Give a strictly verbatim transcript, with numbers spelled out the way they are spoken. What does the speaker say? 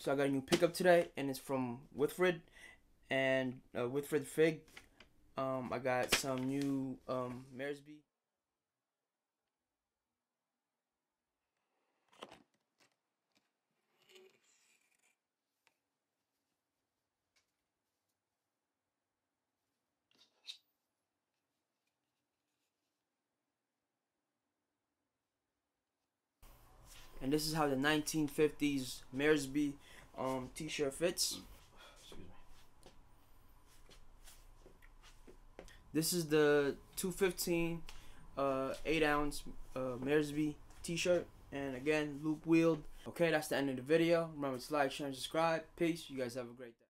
So I got a new pickup today, and it's from Wilfred and uh, Wilfred Fig. Um, I got some new um, Marisby. And this is how the nineteen fifties Marisby um, t-shirt fits. Excuse me. This is the two fifteen uh, eight ounce uh, Marisby t-shirt. And again, loop wheeled. Okay, that's the end of the video. Remember to like, share, and subscribe. Peace. You guys have a great day.